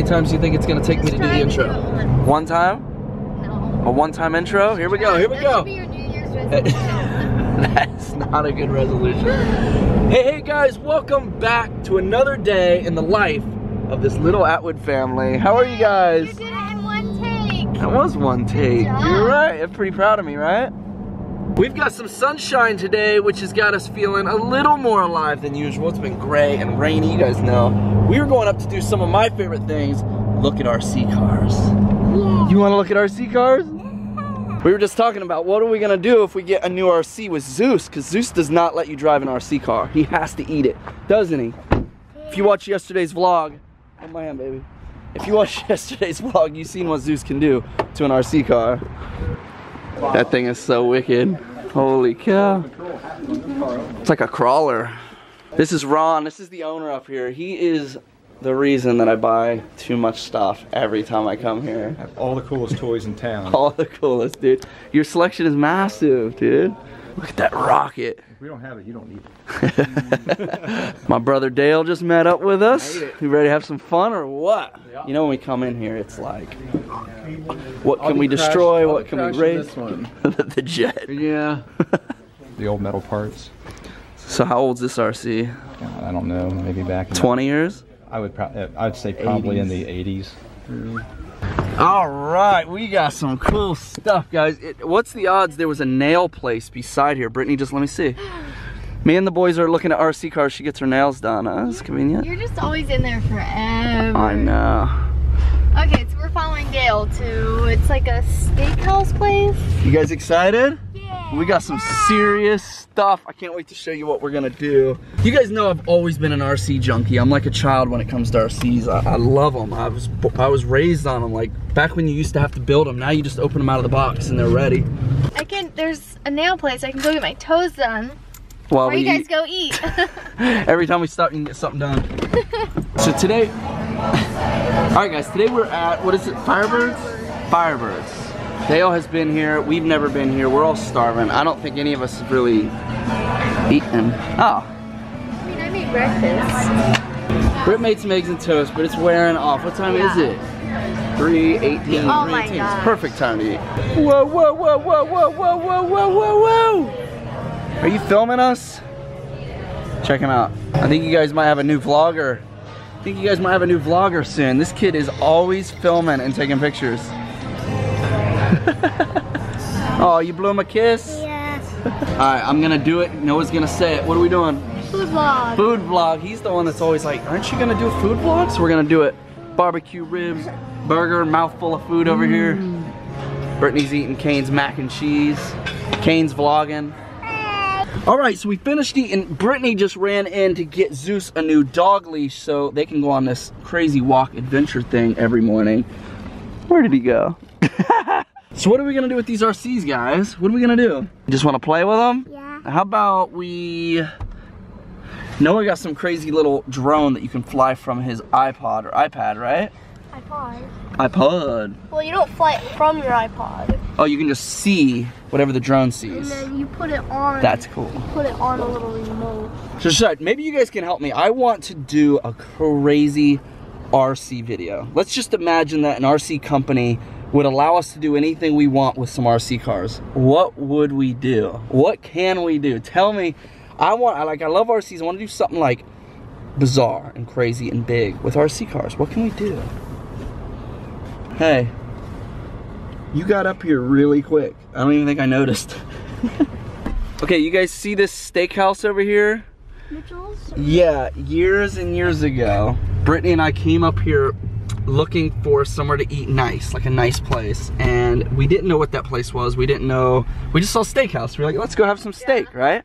many times do you think it's going to take me to do the intro? One time? No. A one-time intro? Here we go, here we go. That should be your New Year's resolution. That's not a good resolution. Hey guys, welcome back to another day in the life of this little Atwood family. How are you guys? You did it in one take. That was one take. You're right. You're pretty proud of me, right? We've got some sunshine today, which has got us feeling a little more alive than usual. It's been gray and rainy, you guys know. We were going up to do some of my favorite things, look at RC cars. Yeah. You wanna look at RC cars? Yeah. We were just talking about what are we gonna do if we get a new RC with Zeus, because Zeus does not let you drive an RC car. He has to eat it, doesn't he? If you watch yesterday's vlog, hold my hand, baby. If you watch yesterday's vlog, you've seen what Zeus can do to an RC car. That thing is so wicked. Holy cow. It's like a crawler. This is Ron. This is the owner up here. He is the reason that I buy too much stuff every time I come here. I have all the coolest toys in town. All the coolest, dude. Your selection is massive, dude. Look at that rocket. If we don't have it, you don't need it. My brother Dale just met up with us. You ready to have some fun or what? Yeah. You know when we come in here, it's like, what can we destroy, what can we raise? The jet. Yeah. The old metal parts. So how old's this RC? I don't know, maybe back in 20 years? I'd say probably 80s. In the 80s. All right, we got some cool stuff, guys. What's the odds there was a nail place beside here? Brittany, just let me see. Me and the boys are looking at RC cars. She gets her nails done, huh? It's convenient. You're just always in there forever. I know. Okay, so we're following Dale to, it's like a steakhouse place. You guys excited? Yeah. We got some serious stuff. I can't wait to show you what we're gonna do. You guys know I've always been an RC junkie. I'm like a child when it comes to RCs. I love them. I was raised on them. Like back when you used to have to build them. Now you just open them out of the box and they're ready. There's a nail place. I can go get my toes done. While you guys go eat. Every time we stop, you can get something done. So today, all right, guys. Today we're at what is it? Firebirds. Firebirds. Dale has been here, we've never been here, we're all starving. I don't think any of us have really eaten. Oh. I mean, I made breakfast. Britt made some eggs and toast, but it's wearing off. What time is it? 3:18. Oh my God. It's perfect time to eat. Whoa, whoa, whoa, whoa, whoa, whoa, whoa, whoa, whoa, whoa! Are you filming us? Check him out. I think you guys might have a new vlogger. I think you guys might have a new vlogger soon. This kid is always filming and taking pictures. Oh, you blew him a kiss? Yeah. Alright, I'm gonna do it. Noah's gonna say it. What are we doing? Food vlog. Food vlog. He's the one that's always like, aren't you gonna do food vlogs? So we're gonna do it. Barbecue ribs, burger, mouthful of food over here. Brittany's eating Kane's mac and cheese. Kane's vlogging. Alright, so we finished eating. Brittany just ran in to get Zeus a new dog leash so they can go on this crazy walk adventure thing every morning. Where did he go? So what are we gonna do with these RCs, guys? What are we gonna do? You just wanna play with them? Yeah. How about we... Noah got some crazy little drone that you can fly from his iPod or iPad, right? iPod. iPod. Well, you don't fly it from your iPod. Oh, you can just see whatever the drone sees. And then you put it on. That's cool. You put it on a little remote. So maybe you guys can help me. I want to do a crazy RC video. Let's just imagine that an RC company would allow us to do anything we want with some RC cars. What would we do? What can we do? Tell me. I love RCs. I want to do something like bizarre and crazy and big with RC cars. What can we do? Hey, you got up here really quick. I don't even think I noticed. Okay, you guys see this steakhouse over here? Mitchell's? Yeah, years and years ago, Brittany and I came up here looking for somewhere to eat nice, like a nice place, and we didn't know what that place was. We didn't know. We just saw steakhouse. We're like, let's go have some steak, right?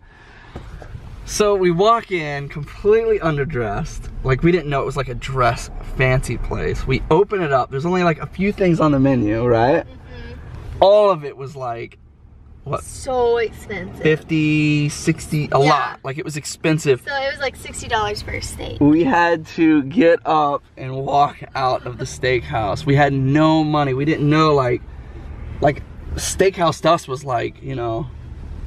So we walk in completely underdressed, like we didn't know it was like a dress fancy place. We open it up. There's only like a few things on the menu, right? All of it was like, what? So expensive. 50, 60, a lot. Like it was expensive. So it was like $60 for a steak. We had to get up and walk out of the steakhouse. We had no money. We didn't know like steakhouse to us was like, you know,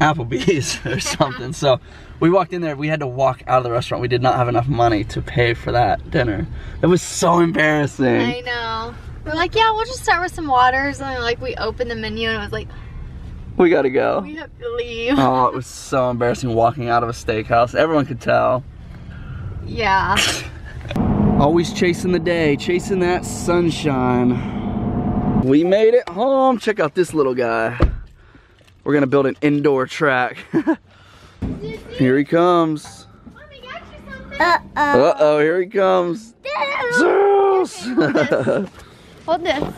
Applebee's or something. So We walked in there, we had to walk out of the restaurant. We did not have enough money to pay for that dinner. That was so embarrassing. I know. We're like, yeah, we'll just start with some waters. And like, we opened the menu and it was like, we gotta go. We have to leave. Oh, it was so embarrassing walking out of a steakhouse. Everyone could tell. Yeah. Always chasing the day, chasing that sunshine. We made it home. Check out this little guy. We're gonna build an indoor track. Here he comes. Mommy got you something. Uh-oh, here he comes. Zeus! Hold this.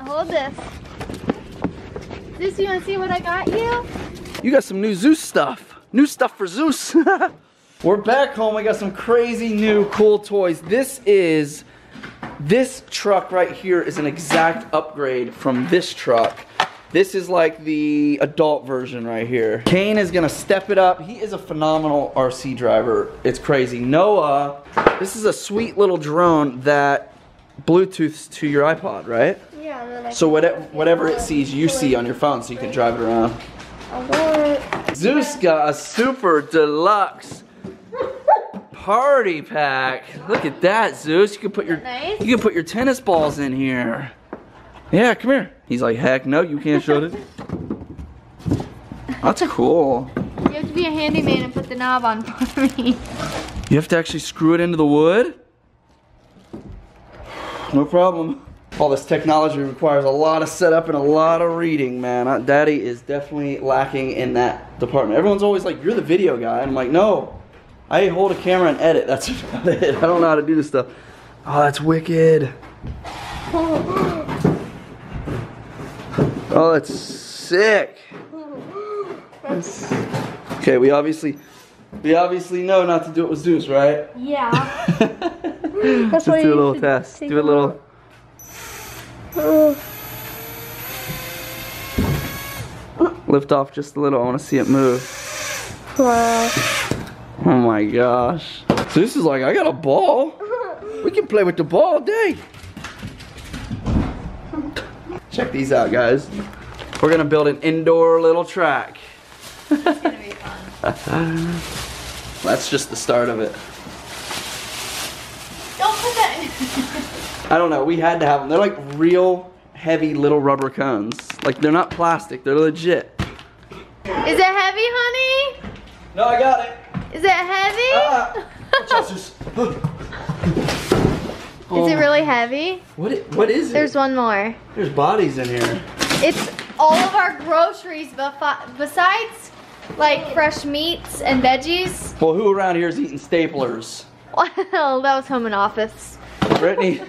Hold this. Zeus, you wanna see what I got you? You got some new Zeus stuff. New stuff for Zeus. We're back home. I got some crazy new cool toys. This truck right here is an exact upgrade from this truck. This is like the adult version right here. Kane is gonna step it up. He is a phenomenal RC driver. It's crazy. Noah, this is a sweet little drone that Bluetooths to your iPod, right? Yeah. And then I so whatever it sees, you see on your phone, so you can drive it around. Zeus got a super deluxe party pack. Look at that, Zeus. You can put your tennis balls in here. Yeah, come here. He's like, heck no, you can't show it. That's cool. You have to be a handyman and put the knob on for me. You have to actually screw it into the wood? No problem. All this technology requires a lot of setup and a lot of reading, man. Daddy is definitely lacking in that department. Everyone's always like, you're the video guy. And I'm like, no, I hold a camera and edit. That's about it. I don't know how to do this stuff. Oh, that's wicked. Oh, that's sick. That's... Okay, we obviously know not to do it with Zeus, right? Yeah. That's just do a little test. Do a little. Lift off just a little. I want to see it move. Wow. Oh my gosh. Zeus is like, I got a ball. We can play with the ball all day. Check these out, guys. We're gonna build an indoor little track. It's gonna be fun. That's just the start of it. Don't put that in. I don't know, we had to have them. They're like real heavy little rubber cones. Like they're not plastic, they're legit. Is it heavy, honey? No, I got it. Is it heavy? Oh. Is it really heavy? What is it? There's one more. There's bodies in here. It's all of our groceries besides like fresh meats and veggies. Well, who around here is eating staplers? Well, that was Home and Office. Brittany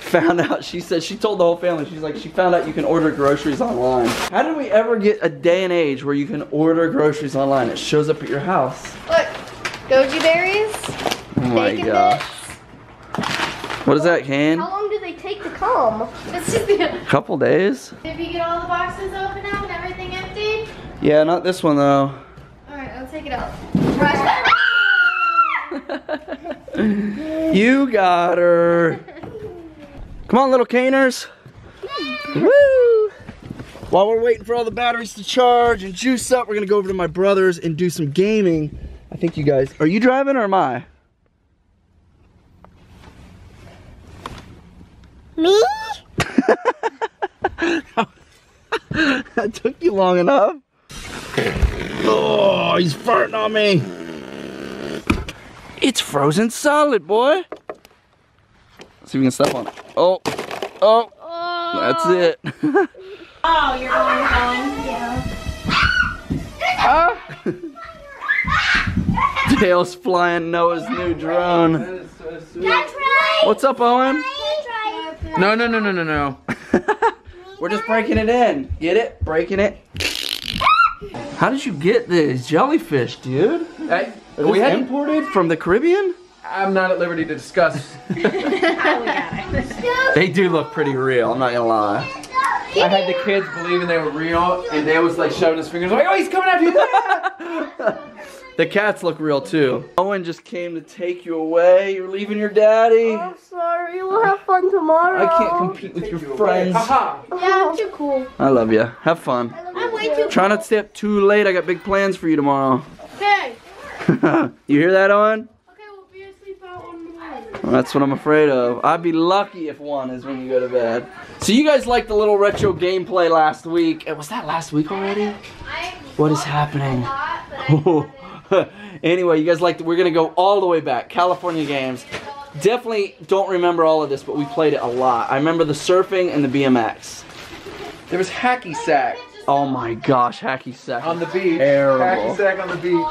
found out, she said, she told the whole family, she's like, she found out you can order groceries online. How did we ever get a day and age where you can order groceries online? It shows up at your house. Look, goji berries, oh my bacon gosh. Bits. What is that, Kane? How long do they take to come? Couple days. Did you get all the boxes open up and everything emptied? Yeah, not this one though. Alright, I'll take it out. You got her. Come on, little Caners. Woo! While we're waiting for all the batteries to charge and juice up, we're gonna go over to my brother's and do some gaming. I think you guys, are you driving or am I? Me? That took you long enough. Oh, he's farting on me. It's frozen solid, boy. See if we can step on it. Oh. That's it. Oh, you're going home. Yeah. Dale's flying Noah's new drone. That's right. What's up, Owen? No. We're just breaking it in. Get it? Breaking it. How did you get this jellyfish, dude? We had imported from the Caribbean? I'm not at liberty to discuss. They do look pretty real, I'm not gonna lie. I had the kids believing they were real, and they was like shoving his fingers like, oh, he's coming after you. The cats look real too. Owen just came to take you away. You're leaving your daddy. I'm sorry. We'll have fun tomorrow. I can't compete with your friends. Haha. Yeah, I'm too cool. I love you. Have fun. I'm way too cool. Try not to stay up too late. I got big plans for you tomorrow. Okay. You hear that, Owen? Okay, we'll be asleep out on the way. Well, that's what I'm afraid of. I'd be lucky if one is when you go to bed. So you guys liked the little retro gameplay last week. Was that last week already? What is happening? Anyway, you guys liked it. We're gonna go all the way back. California Games. Definitely don't remember all of this, but we played it a lot. I remember the surfing and the BMX. There was hacky sack. Oh my gosh, hacky sack. On the beach. Terrible. Hacky sack on the beach.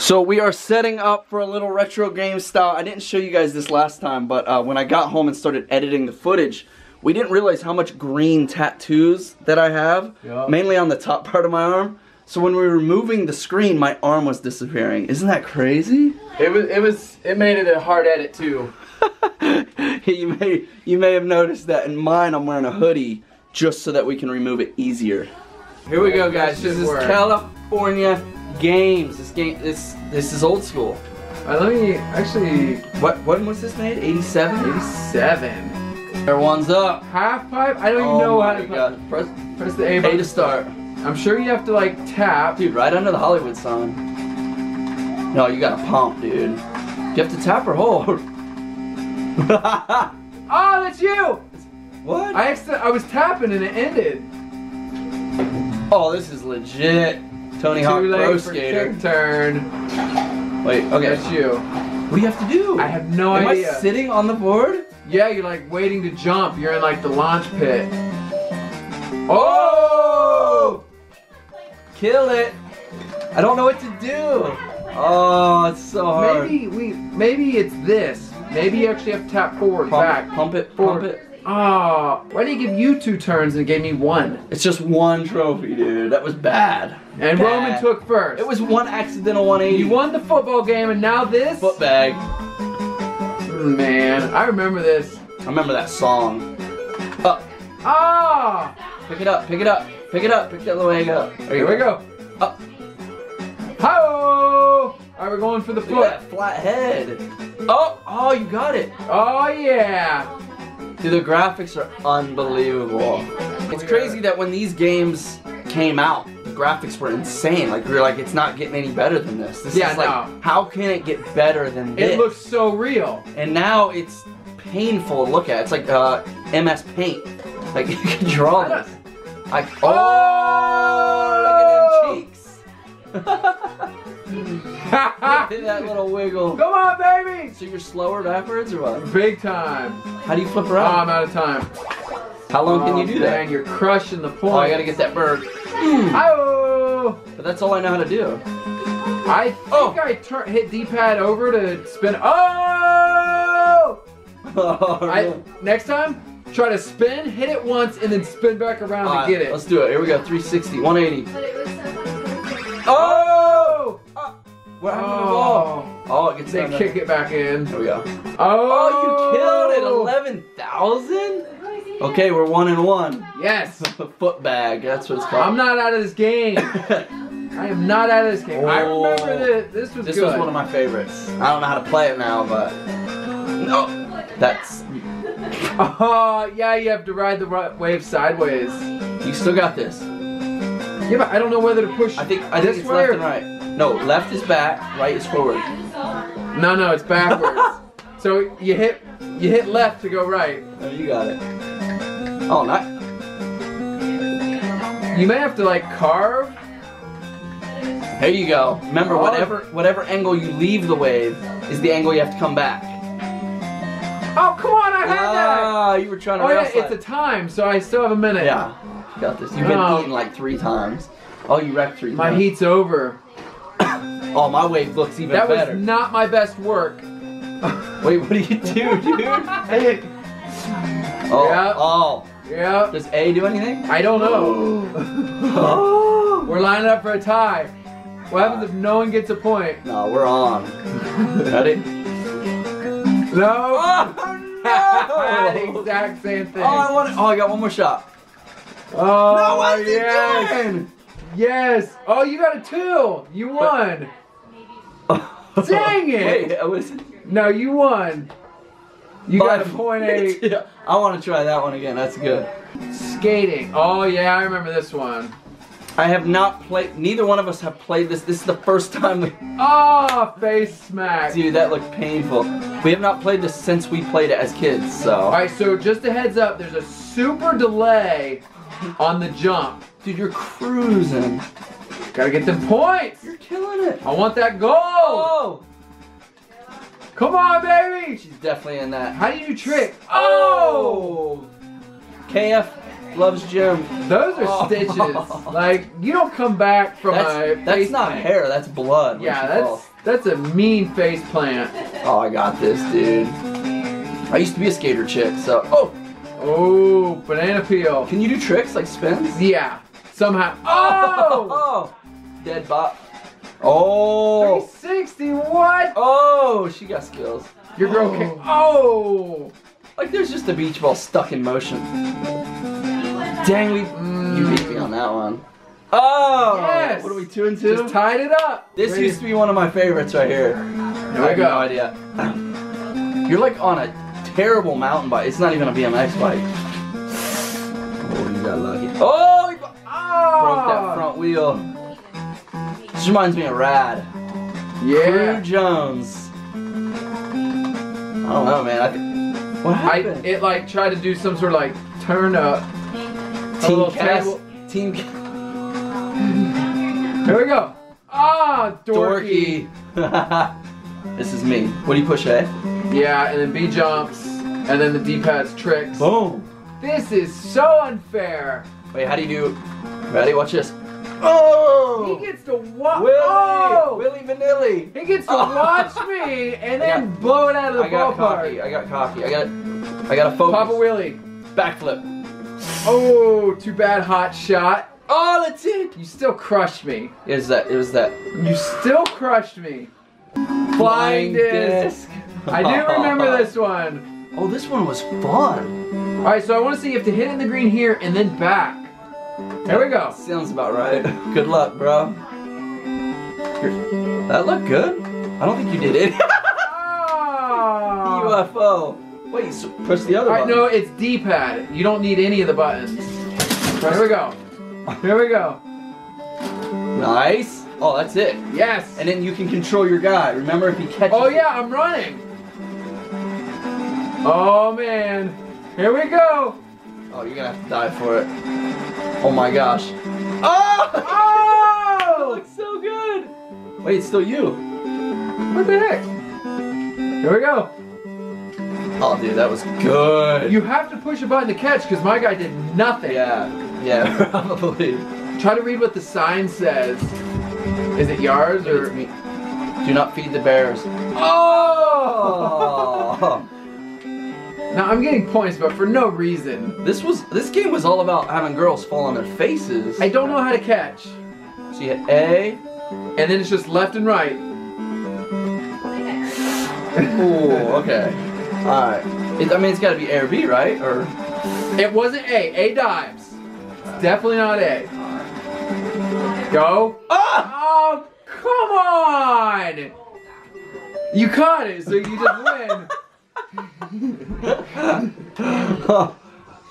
So we are setting up for a little retro game style. I didn't show you guys this last time, but when I got home and started editing the footage, we didn't realize how much green tattoos that I have, mainly on the top part of my arm. So when we were moving the screen, my arm was disappearing. Isn't that crazy? It made it a hard edit too. you may have noticed that in mine I'm wearing a hoodie just so that we can remove it easier. Here we go, guys. This is California Games. This is old school. Let me actually. What was this made? 87. 87. Everyone's up. Half pipe. I don't even know how to press the A button to start. I'm sure you have to like tap. Dude, right under the Hollywood sign. No, you gotta pump, dude. You have to tap or hold. Oh, that's you! What? I was tapping and it ended. Oh, this is legit. Tony Hawk Pro Skater. Turn. Wait, okay. That's you. What do you have to do? I have no idea. Am I sitting on the board? Yeah, you're like waiting to jump. You're in like the launch pit. Oh! Kill it! I don't know what to do! Oh, it's so hard. Maybe it's this. Maybe you actually have to tap forward, back. Pump it, pump it. Oh, why did he give you 2 turns and gave me 1? It's just 1 trophy, dude. That was bad. And bad. Roman took first. It was 1 accidental 180. You won the football game and now this? Foot bag. Man, I remember this. I remember that song. Up. Ah! Oh. Pick it up, pick it up. Pick it up, pick that little egg up. Here we go. Up. Ho! Alright, we're going for the foot. Look at that flat head. Oh! Oh, you got it. Oh, yeah. Dude, the graphics are unbelievable. It's crazy that when these games came out, the graphics were insane. Like, we were like, it's not getting any better than this. This is like, how can it get better than this? It looks so real. And now it's painful to look at. It's like MS Paint. Like, you can draw this. Oh! Look at them cheeks. Did that little wiggle. Come on, baby! So you're slower backwards or what? Big time. How do you flip around? Oh, I'm out of time. How long can you do that? Man, you're crushing the point. Oh, I gotta get that bird. Oh! But that's all I know how to do. I think hit D-pad over to spin. Oh! Really? Next time, try to spin, hit it once, and then spin back around to get it. Let's do it. Here we go. 360, 180. But it was oh! What happened to the ball? Oh, it gets in. Kick it back in. Here we go. Oh, you killed it! 11,000? Okay, we're 1 and 1. Yes! Foot bag, that's what it's called. I'm not out of this game. I am not out of this game. Oh. I remember that this was good. This was one of my favorites. I don't know how to play it now, but... No. That's... Oh, yeah, you have to ride the wave sideways. You still got this. Yeah, but I don't know whether to push. I think it's left and right. No, left is back, right is forward. No, no, it's backwards. So you hit left to go right. Oh, you got it. Oh, not. You may have to like carve. There you go. Remember, whatever angle you leave the wave is the angle you have to come back. Oh, come on! I had that. You were trying to. Oh yeah, it's a time, so I still have a minute. Yeah. Got this. You've been eaten like 3 times. Oh, you wrecked 3 times. My heat's over. Oh, my wave looks even better. That was not my best work. Wait, what do you do, dude? Hey. Oh, yep. Does A do anything? I don't know. Oh. We're lining up for a tie. What happens if no one gets a point? No, we're on. Ready? No. Oh, no. The exact same thing. Oh, I got 1 more shot. Oh, no, yes! Yes! Oh, you got a 2! You won! But, dang it! Wait, no, you won. You got a 0.8. Yeah, I want to try that one again. That's good. Skating. Oh, yeah, I remember this one. I have not played, neither one of us have played this. This is the first time we... Ah, oh, face smack. Dude, that looked painful. We have not played this since we played it as kids, so. All right, so just a heads up, there's a super delay on the jump. Dude, you're cruising. Gotta get the points. You're killing it. I want that goal. Oh. Come on, baby. She's definitely in that. How do you trick? Oh. KF. Loves Jim. Those are stitches. Like, you don't come back from that's not hair, that's blood. Yeah, that's a mean face plant. Oh, I got this, dude. I used to be a skater chick, so... Oh! Oh, banana peel. Can you do tricks, like spins? Yeah. Somehow. Oh! Dead bop. Oh! 360, what? Oh, she got skills. Your girl can... Oh! Like, there's just a beach ball stuck in motion. Dang, you beat me on that one. Oh! Yes! What are we, 2-2? Just tied it up! This used to be one of my favorites right here. There we go. No idea. You're like on a terrible mountain bike. It's not even a BMX bike. Oh, you got lucky. Oh! Broke that front wheel. This reminds me of Rad. Yeah. Crew Jones. I don't know, man. What happened? It like tried to do some sort of like turn up. Team Here we go. Ah, dorky. This is me. What do you push, A? Yeah, and then B jumps, and then the D-pad's tricks. Boom. This is so unfair. Wait, how do you do? Ready? Watch this. Oh! He gets to watch. Oh! Willy Vanilli. He gets to watch me, and then blow it out of the ballpark. I got cocky. I got a focus. Papa Willy. Backflip. Oh, too bad, hot shot. Oh, that's it. You still crushed me. It was that. You still crushed me. Flying disc. I do remember this one. Oh, this one was fun. All right, so I want to see you have to hit in the green here and then back. There we go. Sounds about right. Good luck, bro. That looked good. I don't think you did it. UFO. Wait, so press the other button. No, it's D-pad. You don't need any of the buttons. Here we go. Here we go. Nice. Oh, that's it. Yes. And then you can control your guy. Remember if he catches it. Yeah, I'm running. Oh, man. Here we go. Oh, you're going to have to die for it. Oh, my gosh. Oh! Oh! That looks so good. Wait, it's still you. What the heck? Here we go. Oh, dude, that was good. You have to push a button to catch, because my guy did nothing. Yeah, probably. Try to read what the sign says. Is it yards or... Me. Do not feed the bears. Oh! Now, I'm getting points, but for no reason. This game was all about having girls fall on their faces. I don't know how to catch. So you hit A, and then it's just left and right. Oh, okay. Alright. I mean, it's gotta be A or B, right? Or... It wasn't A. A dives. Right. Definitely not A. Right. Go. Oh! Oh, come on! You caught it, so you just win.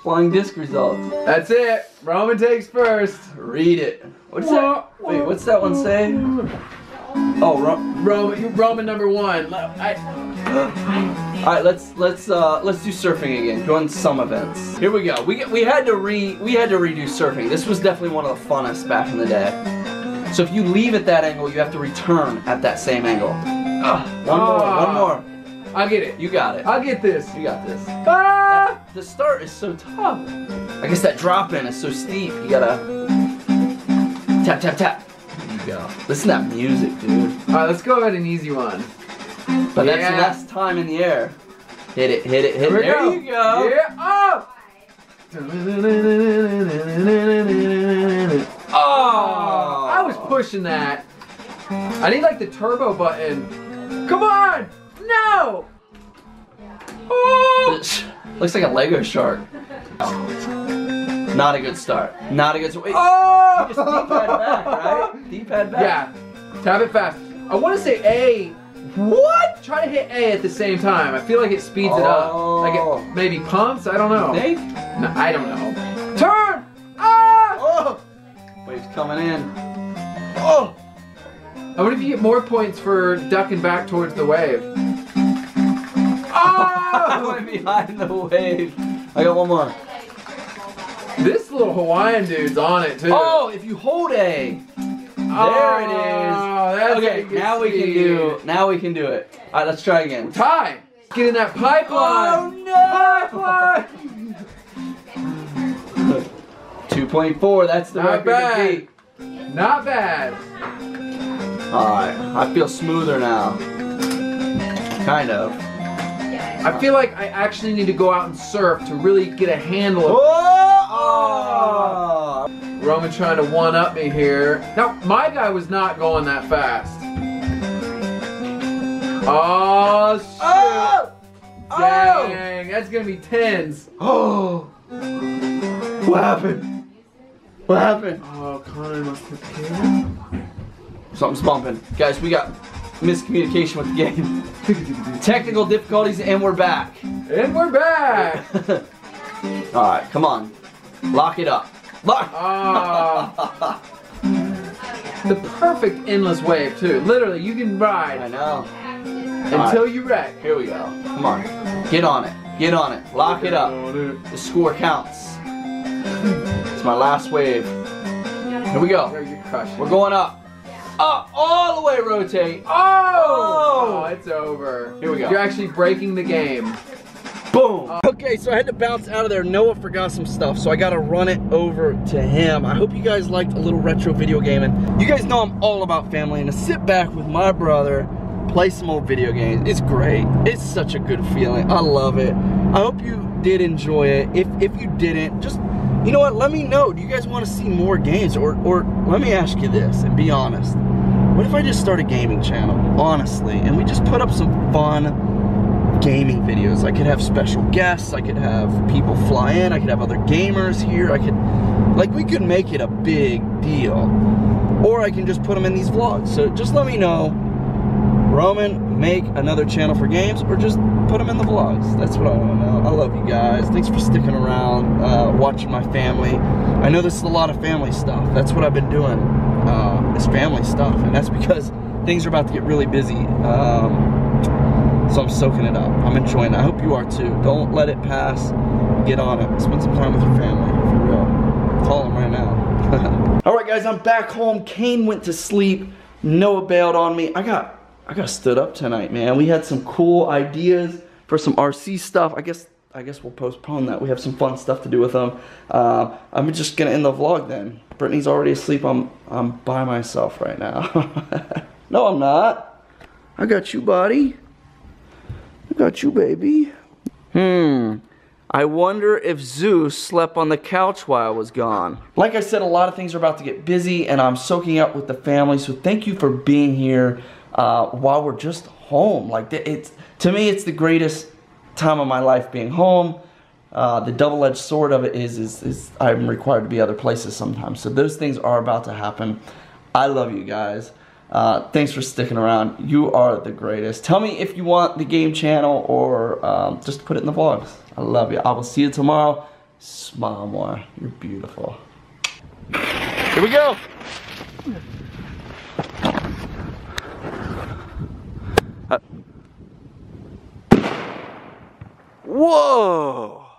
Flying disc results. That's it. Roman takes first. Read it. What's that? Wait, what's that one say? Oh, Roman #1. All right, let's do surfing again. Go on some events. Here we go. We had to redo surfing. This was definitely one of the funnest back in the day. So if you leave at that angle, you have to return at that same angle. One more. I get it. You got it. I'll get this. You got this. Ah! The start is so tough. I guess that drop in is so steep. You gotta tap tap tap. Go. Listen to that music, dude. Alright, let's go at an easy one. But that's last time in the air. Hit it, hit it, hit it. There you go. Yeah. Oh! Oh! I was pushing that. I need like the turbo button. Come on! No! Oh! Looks like a Lego shark. Not a good start. Not a good start. Wait, oh! Just D-pad back, right? D-pad back. Yeah. Tap it fast. I want to say A. What? Try to hit A at the same time. I feel like it speeds it up. Like it maybe pumps? I don't know. You think? No, I don't know. Turn! Ah! Oh! Wait, coming in. Oh! I wonder if you get more points for ducking back towards the wave. Oh! I went behind the wave. I got one more. This little Hawaiian dude's on it too. Oh, if you hold A. There it is. That's okay, now we can do. Now we can do it. All right, let's try again. Tie. Get in that pipeline. Oh no! Pipeline. 2.4. That's the record. Not bad. Not bad. All right, I feel smoother now. Kind of. I feel like I actually need to go out and surf to really get a handle. Roman trying to one-up me here. No, my guy was not going that fast. Oh, shit. Oh! Dang, that's going to be tens. Oh! What happened? What happened? Oh, Connor must have killed. Something's bumping. Guys, we got miscommunication with the game. Technical difficulties, and we're back. And we're back! All right, come on. Lock it up. Look! The perfect endless wave, too. Literally, you can ride. I know. Until you wreck. Here we go. Come on. Get on it. Get on it. Lock it up. The score counts. It's my last wave. Here we go. We're going up. Up. All the way rotate. Oh! Oh, it's over. Here we go. You're actually breaking the game. Boom! Okay, so I had to bounce out of there. Noah forgot some stuff, so I gotta run it over to him. I hope you guys liked a little retro video gaming. You guys know I'm all about family, and to sit back with my brother, play some old video games, it's great. It's such a good feeling. I love it. I hope you did enjoy it. If you didn't, just, you know what, let me know. Do you guys want to see more games? Or let me ask you this, and be honest. What if I just start a gaming channel, honestly, and we just put up some fun gaming videos? I could have special guests, I could have people fly in, I could have other gamers here, I could, like, we could make it a big deal. Or I can just put them in these vlogs. So just let me know, Roman, make another channel for games, or just put them in the vlogs. That's what I want to know. I love you guys. Thanks for sticking around, watching my family. I know this is a lot of family stuff. That's what I've been doing, is family stuff, and that's because things are about to get really busy. So I'm soaking it up. I'm enjoying it. I hope you are too. Don't let it pass. Get on it. Spend some time with your family, for real. Call them right now. All right, guys, I'm back home. Kane went to sleep. Noah bailed on me. I got stood up tonight, man. We had some cool ideas for some RC stuff. I guess we'll postpone that. We have some fun stuff to do with them. I'm just gonna end the vlog then. Brittany's already asleep. I'm by myself right now. No, I'm not. I got you, buddy. Got you, baby. I wonder if Zeus slept on the couch while I was gone. Like I said, a lot of things are about to get busy, and I'm soaking up with the family, so thank you for being here while we're just home. Like, it's, to me, it's the greatest time of my life being home. The double-edged sword of it is I'm required to be other places sometimes, so those things are about to happen. I love you guys. Thanks for sticking around. You are the greatest. Tell me if you want the game channel, or just put it in the vlogs. I love you. I will see you tomorrow. Smile more. You're beautiful. Here we go. Whoa.